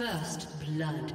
First blood.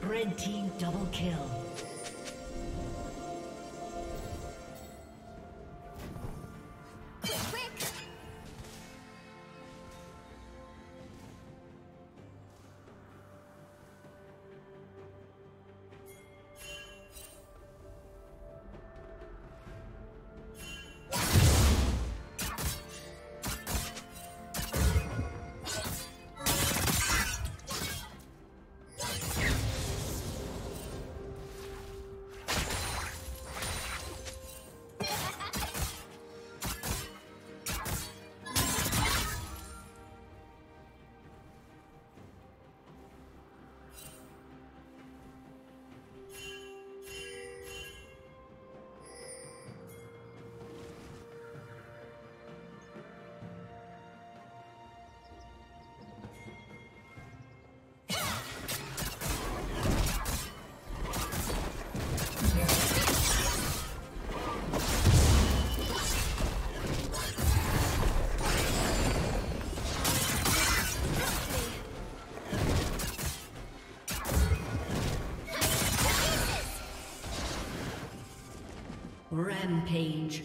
Red team double kill. Rampage.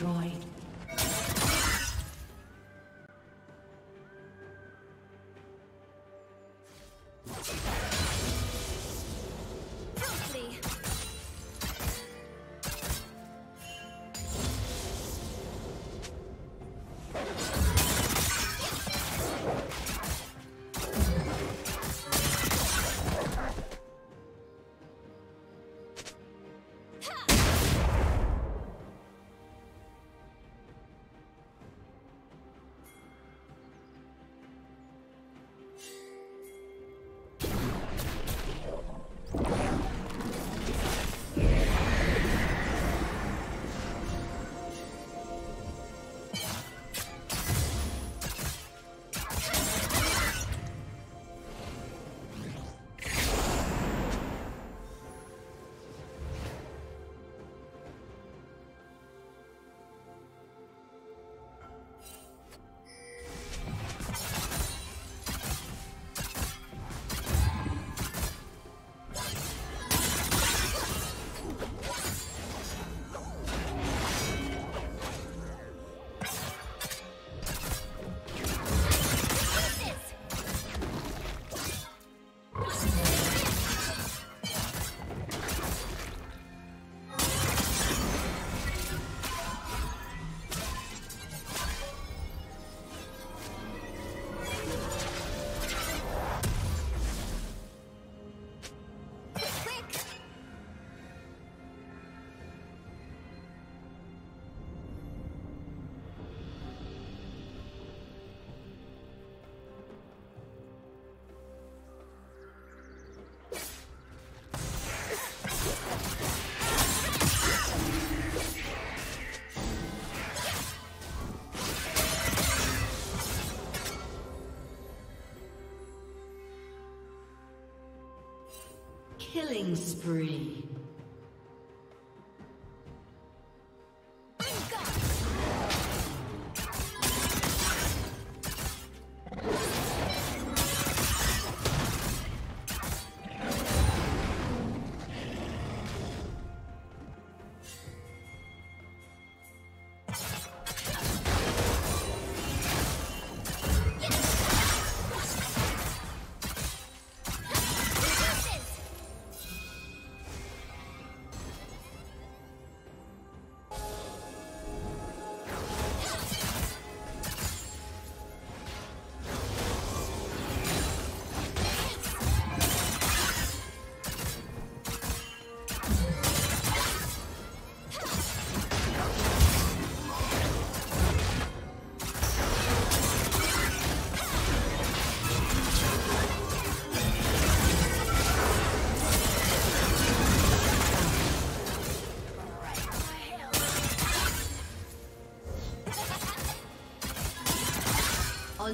destroyed. Killing spree.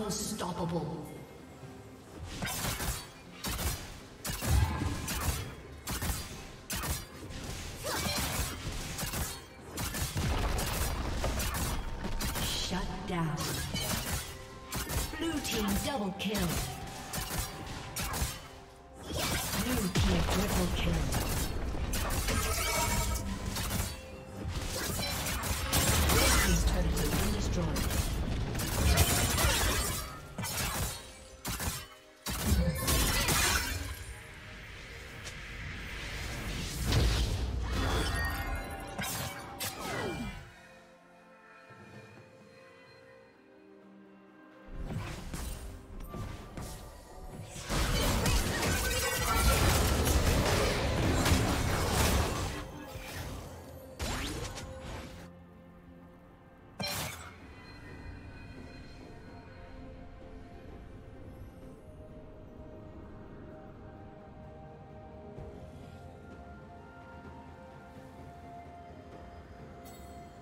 Unstoppable. Shut down. Blue team double kill. Blue team triple kill.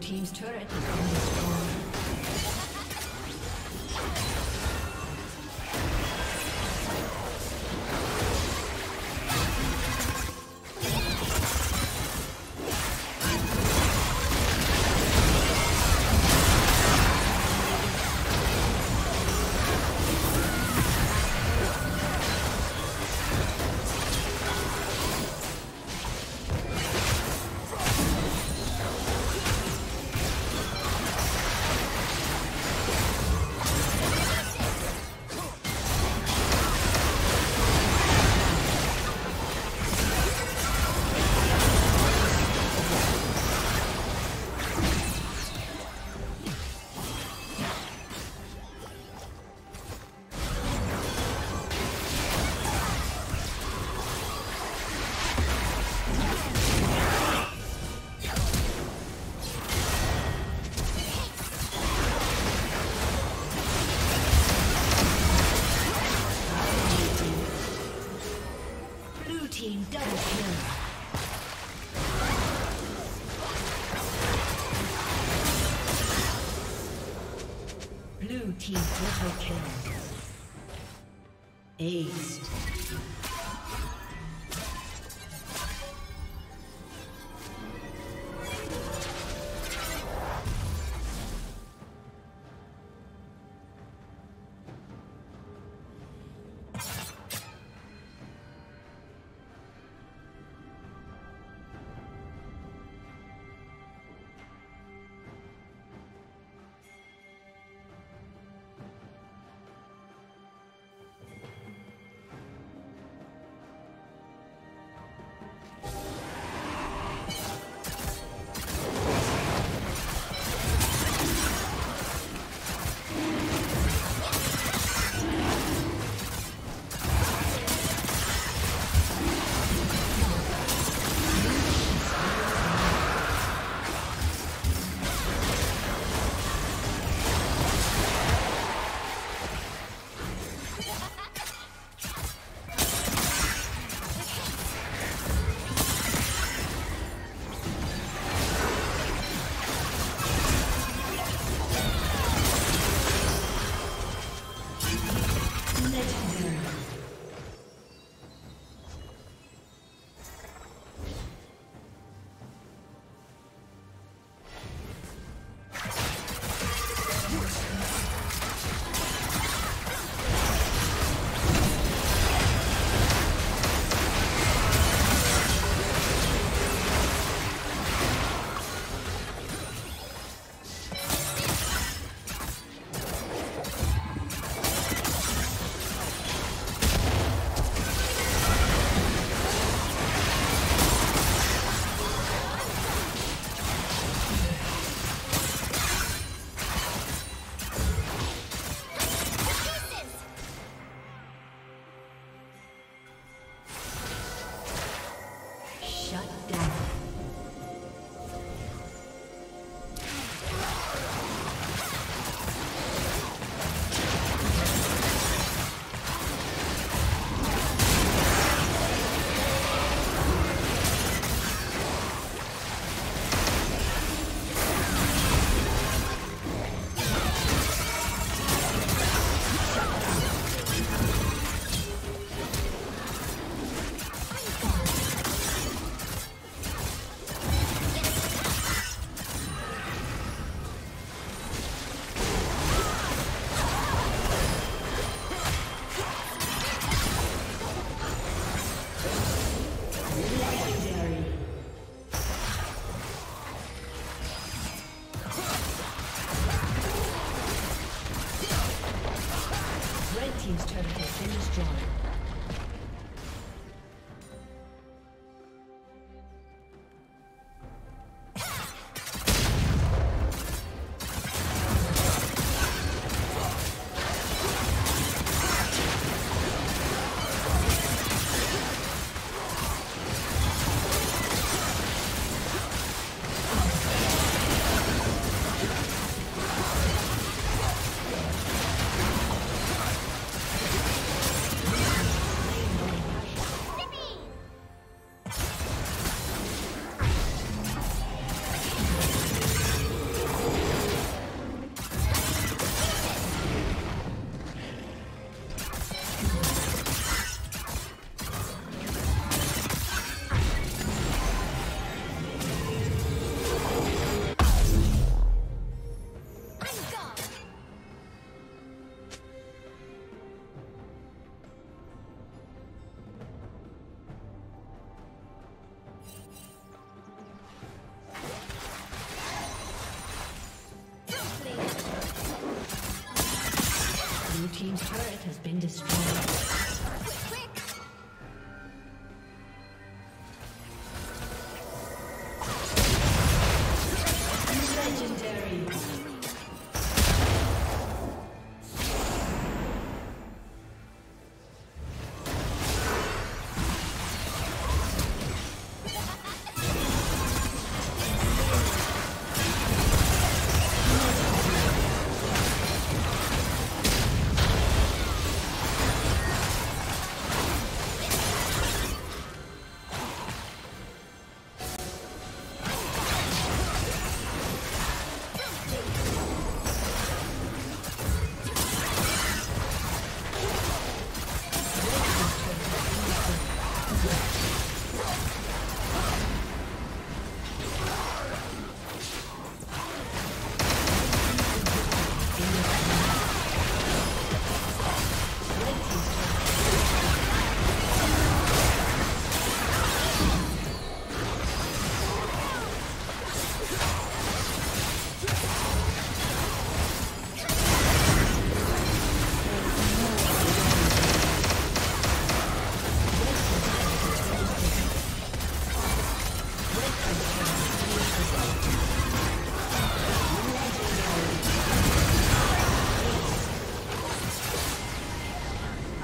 team's turret has been destroyed. Blue team's turret is on the score. Team triple kill. Ace. team's turret has been destroyed. Team's turret has been destroyed.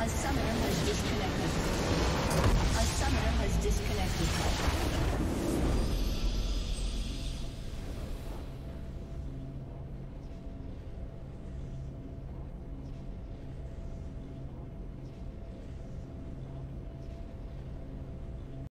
A summoner has disconnected.